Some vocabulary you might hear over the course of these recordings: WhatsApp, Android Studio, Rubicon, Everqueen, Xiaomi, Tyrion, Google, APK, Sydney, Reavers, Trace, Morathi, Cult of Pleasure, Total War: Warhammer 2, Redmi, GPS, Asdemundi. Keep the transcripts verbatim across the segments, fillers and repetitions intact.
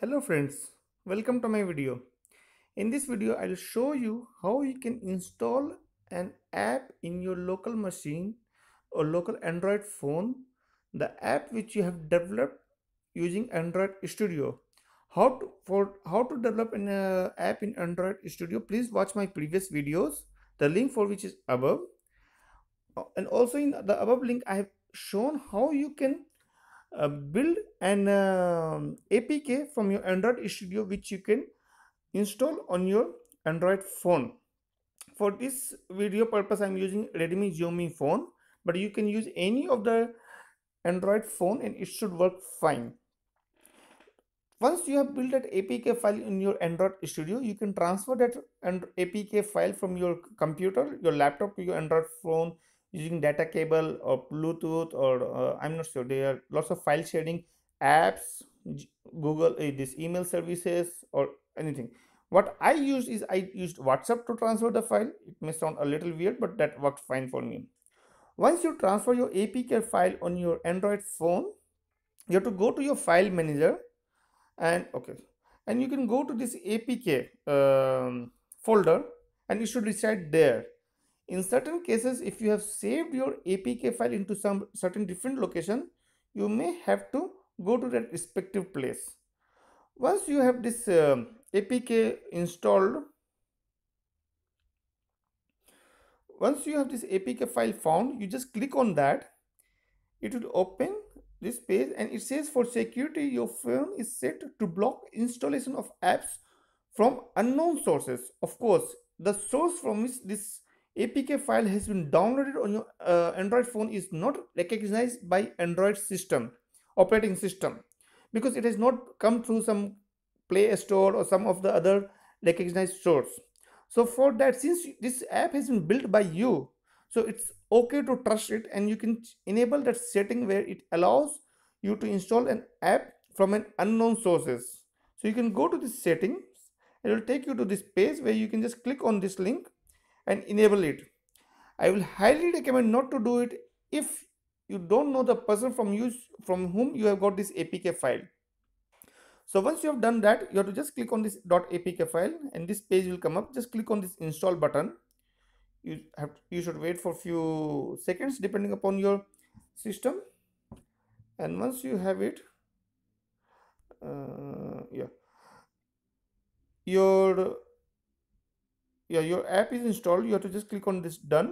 Hello friends, welcome to my video. In this video, I will show you how you can install an app in your local machine or local Android phone, the app which you have developed using Android Studio. How to, for, how to develop an uh, app in Android Studio, please watch my previous videos, the link for which is above. And also in the above link, I have shown how you can Uh, build an uh, A P K from your Android Studio which you can install on your Android phone. For this video purpose, I'm using Redmi Xiaomi phone, but you can use any of the Android phone and it should work fine. Once you have built that A P K file in your Android Studio, you can transfer that A P K file from your computer, your laptop to your Android phone, using data cable or Bluetooth or uh, I'm not sure. There are lots of file sharing apps, Google, uh, this email services or anything. What I used is I used WhatsApp to transfer the file. It may sound a little weird, but that worked fine for me. Once you transfer your A P K file on your Android phone, you have to go to your file manager and okay, and you can go to this A P K um, folder and it should reside there. In certain cases, if you have saved your A P K file into some certain different location, you may have to go to that respective place. Once you have this uh, A P K installed, once you have this A P K file found, you just click on that. It will open this page and it says, for security, your phone is set to block installation of apps from unknown sources. Of course, the source from which this A P K file has been downloaded on your uh, Android phone is not recognized by Android system, operating system, because it has not come through some Play Store or some of the other recognized source. So for that, since this app has been built by you, so it's okay to trust it, and you can enable that setting where it allows you to install an app from an unknown sources. So you can go to this settings, it will take you to this page where you can just click on this link and enable it. I will highly recommend not to do it if you don't know the person from you from whom you have got this A P K file. So once you have done that, you have to just click on this .apk file and this page will come up. Just click on this install button. You have you should wait for few seconds depending upon your system. And once you have it, uh, yeah, your Yeah, your app is installed. You have to just click on this done,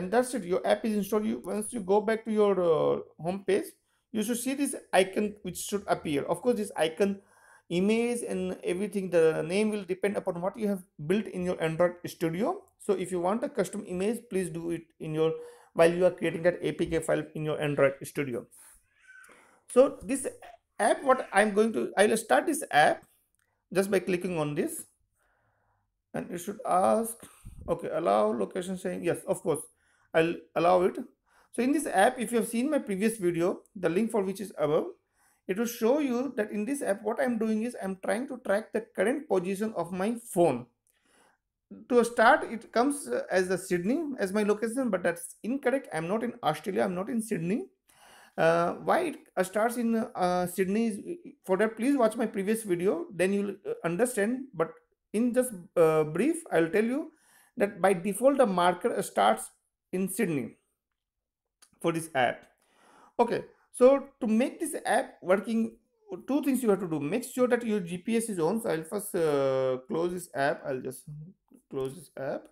and that's it. Your app is installed. You once you go back to your uh, home page, you should see this icon which should appear. Of course, this icon, image, and everything, the name will depend upon what you have built in your Android Studio. So, if you want a custom image, please do it in your while you are creating that A P K file in your Android Studio. So, this app, what I'm going to, I will start this app just by clicking on this. And it should ask, okay, allow location sharing. Yes, of course, I'll allow it. So in this app, if you have seen my previous video, the link for which is above, it will show you that in this app, what I'm doing is I'm trying to track the current position of my phone. To start, it comes as the Sydney as my location, but that's incorrect. I'm not in Australia. I'm not in Sydney. Uh, why it starts in uh, Sydney is for that. Please watch my previous video. Then you'll understand. But in just uh, brief, I will tell you that by default the marker starts in Sydney for this app. Okay, so to make this app working, two things you have to do. Make sure that your G P S is on. So I'll first uh, close this app. I'll just close this app.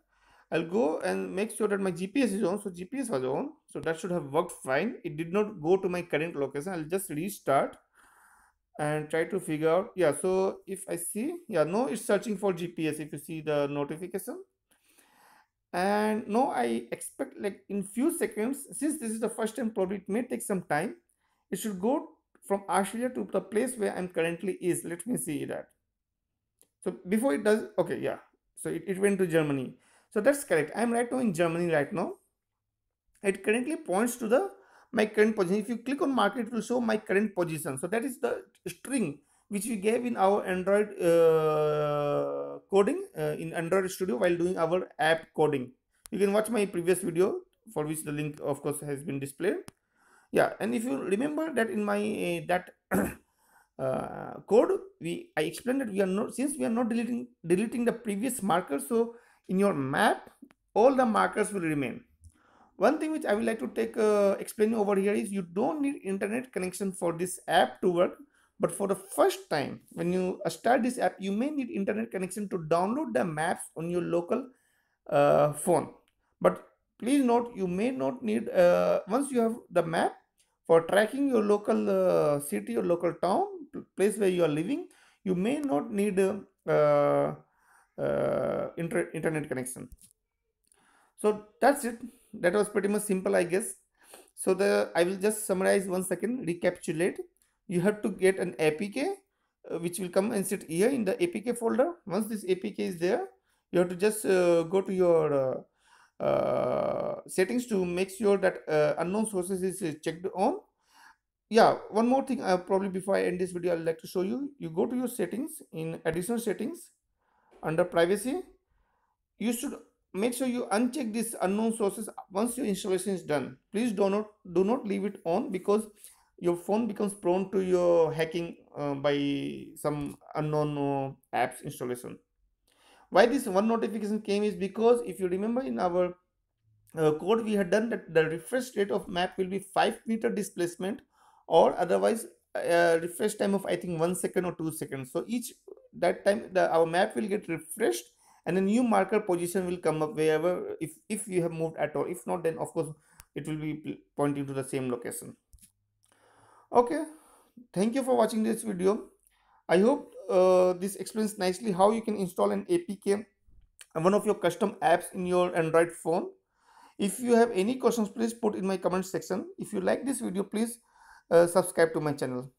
I'll go and make sure that my G P S is on. So G P S was on. So that should have worked fine. It did not go to my current location. I'll just restart and try to figure out. Yeah, so if I see, yeah, no, it's searching for G P S if you see the notification. And no, I expect like in few seconds, since this is the first time, probably it may take some time. It should go from Australia to the place where I'm currently is. Let me see that. So before it does, okay, yeah. So it, it went to Germany. So that's correct. I'm right now in Germany right now. It currently points to the my current position. If you click on market, it will show my current position. So that is the string which we gave in our Android uh, coding uh, in Android Studio while doing our app coding. You can watch my previous video for which the link of course has been displayed. Yeah, and if you remember that in my uh, that uh, code, we I explained that we are not, since we are not deleting deleting the previous marker, so in your map all the markers will remain. One thing which I would like to take uh, explain over here is you don't need internet connection for this app to work, but for the first time when you start this app, you may need internet connection to download the maps on your local uh, phone. But please note, you may not need, uh, once you have the map, for tracking your local uh, city or local town, place where you are living, you may not need uh, uh, uh, inter internet connection. So that's it. That was pretty much simple, I guess. So the I will just summarize once again, recapitulate. You have to get an A P K, uh, which will come and sit here in the A P K folder. Once this A P K is there, you have to just uh, go to your Uh, Uh, settings to make sure that uh, unknown sources is uh, checked on. Yeah, one more thing, uh, probably before I end this video, I'd like to show you. You go to your settings, in additional settings under privacy, you should make sure you uncheck this unknown sources once your installation is done. Please do not do not leave it on, because your phone becomes prone to your hacking uh, by some unknown uh, apps installation. Why this one notification came is because, if you remember, in our uh, code we had done that the refresh rate of map will be five meter displacement, or otherwise uh, refresh time of I think one second or two seconds. So each that time the, our map will get refreshed and a new marker position will come up wherever, if, if you have moved at all. If not, then of course it will be pointing to the same location. Okay, thank you for watching this video. I hope uh, this explains nicely how you can install an A P K and one of your custom apps in your Android phone. If you have any questions, please put in my comment section. If you like this video, please uh, subscribe to my channel.